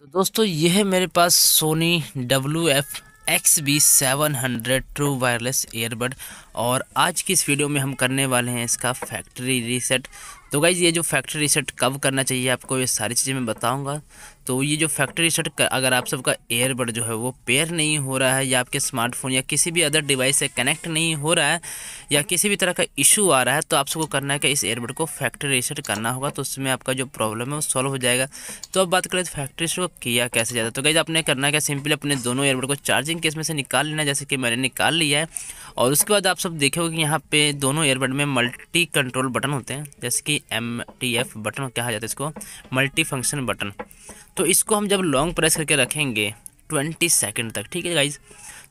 तो दोस्तों ये है मेरे पास Sony WF-XB700 true wireless earbud और आज की इस वीडियो में हम करने वाले हैं इसका फैक्ट्री रीसेट। तो गाइज़ ये जो फैक्ट्री रीसेट कब करना चाहिए आपको ये सारी चीज़ें मैं बताऊंगा। तो ये जो फैक्ट्री रीसेट अगर आप सबका ईयरबड जो है वो पेयर नहीं हो रहा है या आपके स्मार्टफोन या किसी भी अदर डिवाइस से कनेक्ट नहीं हो रहा है या किसी भी तरह का इशू आ रहा है तो आप सबको करना है कि इस ईयरबड को फैक्ट्री रीसेट करना होगा, तो उसमें आपका जो प्रॉब्लम है वो सॉल्व हो जाएगा। तो अब बात करें फैक्ट्री रीसेट को किया कैसे जाता है, तो गाइज़ आपने करना है क्या, सिंपली अपने दोनों ईयरबड को चार्जिंग केस में से निकाल लेना, जैसे कि मैंने निकाल लिया है। और उसके बाद आप सब देखे होगे कि यहाँ पे दोनों ईयरबड में मल्टी कंट्रोल बटन होते हैं, जैसे कि MTF बटन कहा जाता है इसको, मल्टी फंक्शन बटन। तो इसको हम जब लॉन्ग प्रेस करके रखेंगे 20 सेकंड तक, ठीक है गाइज।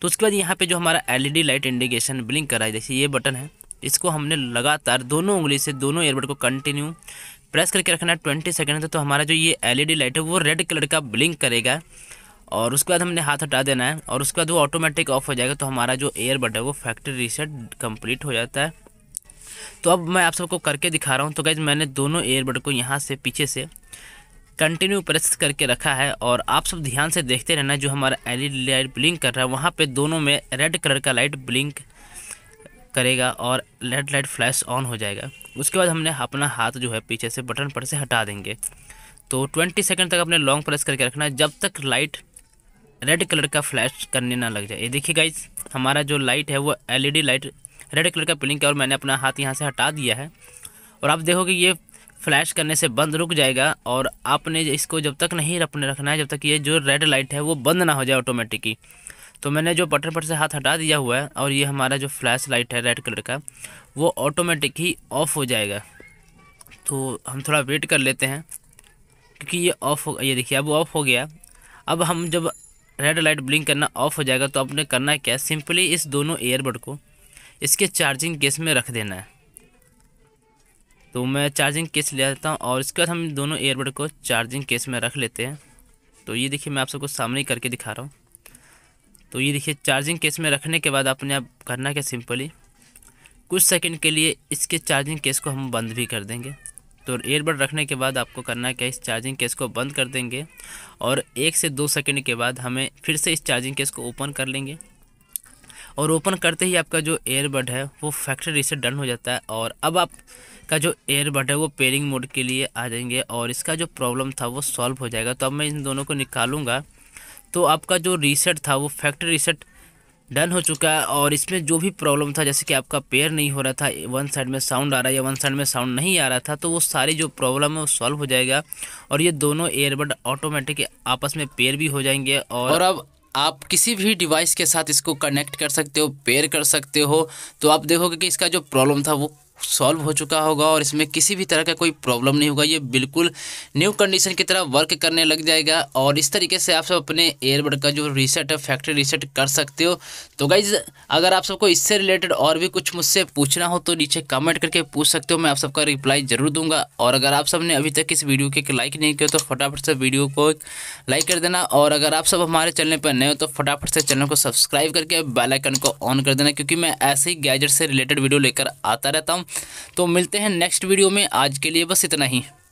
तो उसके बाद यहाँ पे जो हमारा LED लाइट इंडिकेशन ब्लिंक कर रहा है, देखिए ये बटन है, इसको हमने लगातार दोनों उंगली से दोनों ईयरबड को कंटिन्यू प्रेस करके रखना है 20 सेकंड तक। तो हमारा जो ये LED लाइट है वो रेड कलर का ब्लिंक करेगा और उसके बाद हमने हाथ हटा देना है और उसके बाद वो ऑटोमेटिक ऑफ हो जाएगा। तो हमारा जो ईयरबड है वो फैक्ट्री रीसेट कंप्लीट हो जाता है। तो अब मैं आप सबको करके दिखा रहा हूँ। तो गाइज मैंने दोनों ईयरबड को यहाँ से पीछे से कंटिन्यू प्रेस करके रखा है और आप सब ध्यान से देखते रहना, जो हमारा LED लाइट ब्लिंक कर रहा है वहाँ पे दोनों में रेड कलर का लाइट ब्लिंक करेगा और रेड लाइट फ्लैश ऑन हो जाएगा। उसके बाद हमने अपना हाथ जो है पीछे से बटन पर से हटा देंगे। तो 20 सेकंड तक अपने लॉन्ग प्रेस करके रखना है, जब तक लाइट रेड कलर का फ्लैश करने ना लग जाए। ये देखिए गाइज हमारा जो लाइट है वो LED लाइट रेड कलर का ब्लिंक है और मैंने अपना हाथ यहाँ से हटा दिया है और आप देखोगे ये फ्लैश करने से बंद रुक जाएगा। और आपने इसको जब तक नहीं अपने रखना है जब तक ये जो रेड लाइट है वो बंद ना हो जाए ऑटोमेटिकली। तो मैंने जो बटन पर से हाथ हटा दिया हुआ है और ये हमारा जो फ्लैश लाइट है रेड कलर का वो ऑटोमेटिक ही ऑफ हो जाएगा। तो हम थोड़ा वेट कर लेते हैं क्योंकि ये ऑफ हो, ये देखिए अब ऑफ हो गया। अब हम जब रेड लाइट ब्लिंक करना ऑफ हो जाएगा तो आपने करना क्या, सिंपली इस दोनों ईयरबड को इसके चार्जिंग केस में रख देना है। तो मैं चार्जिंग केस ले लेता हूँ और इसके बाद हम दोनों ईयरबड को चार्जिंग केस में रख लेते हैं। तो ये देखिए मैं आप सबको सामने करके दिखा रहा हूँ। तो ये देखिए चार्जिंग केस में रखने के बाद आपने अब करना क्या, सिंपली कुछ सेकंड के लिए इसके चार्जिंग केस को हम बंद भी कर देंगे। तो ईयरबड रखने के बाद आपको करना क्या, इस चार्जिंग केस को बंद कर देंगे और 1 से 2 सेकेंड के बाद हमें फिर से इस चार्जिंग केस को ओपन कर लेंगे और ओपन करते ही आपका जो ईयरबड है वो फैक्ट्री रीसेट डन हो जाता है। और अब आपका जो ईयरबड है वो पेयरिंग मोड के लिए आ जाएंगे और इसका जो प्रॉब्लम था वो सॉल्व हो जाएगा। तो अब मैं इन दोनों को निकालूंगा तो आपका जो रीसेट था वो फैक्ट्री रीसेट डन हो चुका है। और इसमें जो भी प्रॉब्लम था, जैसे कि आपका पेयर नहीं हो रहा था, वन साइड में साउंड आ रहा है या वन साइड में साउंड नहीं आ रहा था, तो वो सारी जो प्रॉब्लम है वो सॉल्व हो जाएगा और ये दोनों ईयरबड ऑटोमेटिक आपस में पेयर भी हो जाएंगे। और अब आप किसी भी डिवाइस के साथ इसको कनेक्ट कर सकते हो, पेयर कर सकते हो। तो आप देखोगे कि इसका जो प्रॉब्लम था वो सॉल्व हो चुका होगा और इसमें किसी भी तरह का कोई प्रॉब्लम नहीं होगा। ये बिल्कुल न्यू कंडीशन की तरह वर्क करने लग जाएगा और इस तरीके से आप सब अपने ईयरबड का जो रीसेट है फैक्ट्री रीसेट कर सकते हो। तो गाइज़ अगर आप सबको इससे रिलेटेड और भी कुछ मुझसे पूछना हो तो नीचे कमेंट करके पूछ सकते हो, मैं आप सबका रिप्लाई ज़रूर दूंगा। और अगर आप सब ने अभी तक इस वीडियो के लाइक नहीं किया तो फटाफट से वीडियो को लाइक कर देना और अगर आप सब हमारे चैनल पर नए हो तो फटाफट से चैनल को सब्सक्राइब करके बेल आइकन को ऑन कर देना, क्योंकि मैं ऐसे ही गैजेट से रिलेटेड वीडियो लेकर आता रहता हूँ। तो मिलते हैं नेक्स्ट वीडियो में, आज के लिए बस इतना ही।